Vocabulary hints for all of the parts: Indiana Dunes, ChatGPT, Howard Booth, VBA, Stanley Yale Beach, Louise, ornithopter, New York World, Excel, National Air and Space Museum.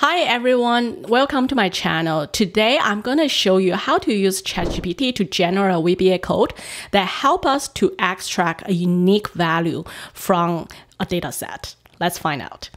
Hi everyone, welcome to my channel. Today I'm going to show you how to use ChatGPT to generate a VBA code that help us to extract a unique value from a data set. Let's find out.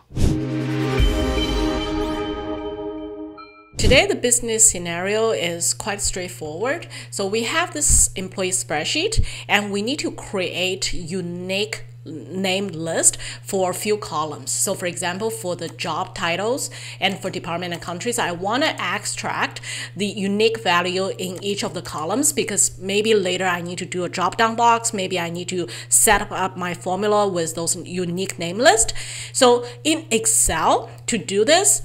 Today, the business scenario is quite straightforward. So we have this employee spreadsheet and we need to create unique named list for a few columns. So for example, for the job titles and for department and countries, I want to extract the unique value in each of the columns because maybe later I need to do a drop down box. Maybe I need to set up my formula with those unique name list. So in Excel to do this,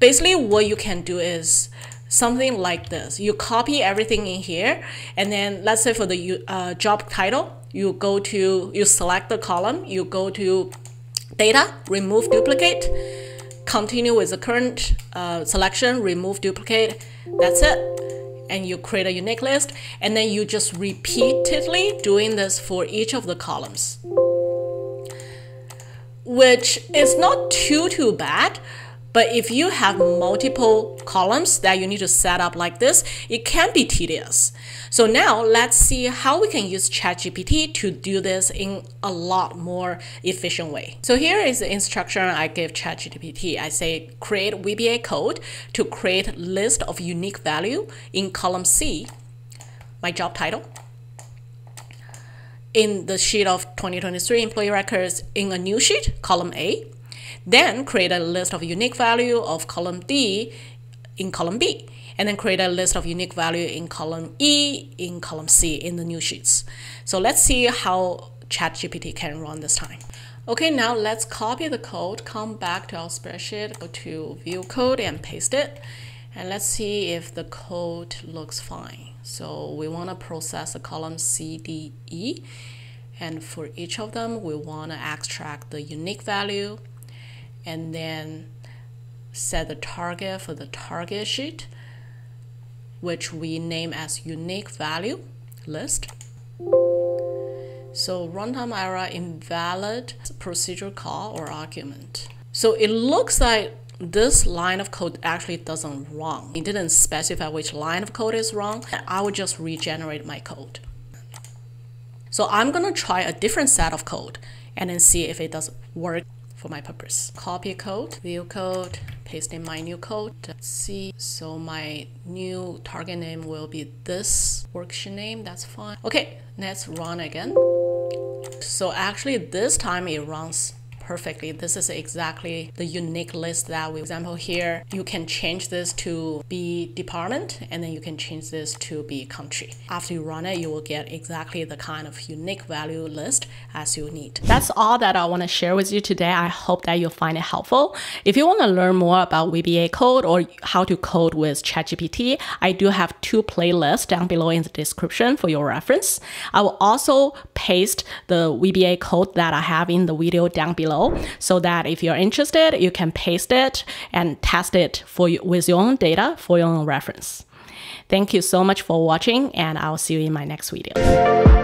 basically what you can do is something like this. You copy everything in here. And then let's say for the job title, you select the column, you go to data, remove duplicate, continue with the current selection, remove duplicate, that's it. And you create a unique list. And then you just repeatedly doing this for each of the columns, which is not too bad. But if you have multiple columns that you need to set up like this, it can be tedious. So now let's see how we can use ChatGPT to do this in a lot more efficient way. So here is the instruction I gave ChatGPT. I say, create VBA code to create list of unique value in column C, my job title, in the sheet of 2023 employee records in a new sheet, column A. Then create a list of unique value of column D in column B, and then create a list of unique value in column E in column C in the new sheets. So let's see how ChatGPT can run this time. Okay, now let's copy the code, come back to our spreadsheet, go to view code and paste it. And let's see if the code looks fine. So we want to process the column C, D, E. And for each of them, we want to extract the unique value and then set the target for the target sheet, which we name as unique value list. So runtime error, invalid procedural call or argument. So it looks like this line of code actually doesn't run. It didn't specify which line of code is wrong. I would just regenerate my code. So I'm gonna try a different set of code and then see if it doesn't work for my purpose. Copy code, view code, paste in my new code. Let's see. So my new target name will be this worksheet name. That's fine. Okay, let's run again. So actually this time it runs perfectly. This is exactly the unique list that we, for example here, you can change this to be department and then you can change this to be country. After you run it, you will get exactly the kind of unique value list as you need. That's all that I want to share with you today. I hope that you'll find it helpful. If you want to learn more about VBA code or how to code with ChatGPT, I do have two playlists down below in the description for your reference. I will also paste the VBA code that I have in the video down below, so that if you're interested, you can paste it and test it for you with your own data for your own reference. Thank you so much for watching, and I'll see you in my next video.